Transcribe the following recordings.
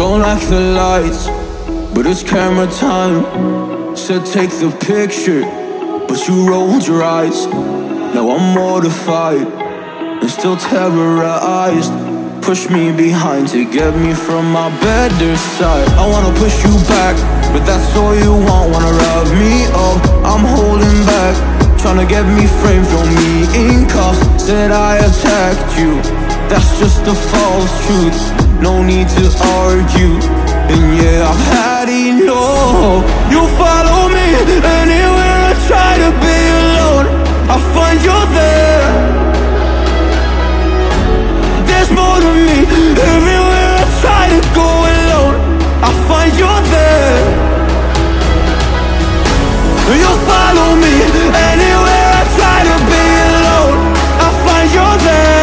Don't like the lights, but it's camera time. Said take the picture, but you rolled your eyes. Now I'm mortified and still terrorized. Push me behind to get me from my better side. I wanna push you back, but that's all you want. Wanna rub me up, I'm holding back. Tryna get me framed, throw me in cuffs. Said I attacked you, that's just a false truth. No need to argue, and yeah, I've had enough. You follow me anywhere I try to be alone, I find you're there. There's more to me everywhere I try to go alone, I find you're there. You follow me anywhere I try to be alone, I find you're there.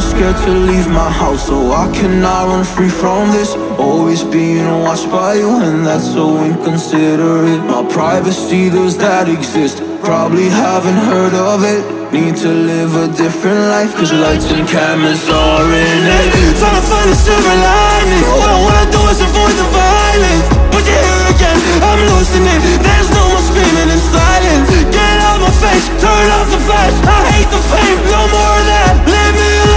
Scared to leave my house, so I cannot run free from this. Always being watched by you, and that's so inconsiderate. My privacy, those that exist, probably haven't heard of it. Need to live a different life, cause lights and cameras are in it. Trying to find a silver lining. All I wanna do is avoid the violence, but you're here again, I'm losing it. There's no more screaming in silence. Get out my face, turn off the flash. I hate the fame, no more of that. Leave me alone.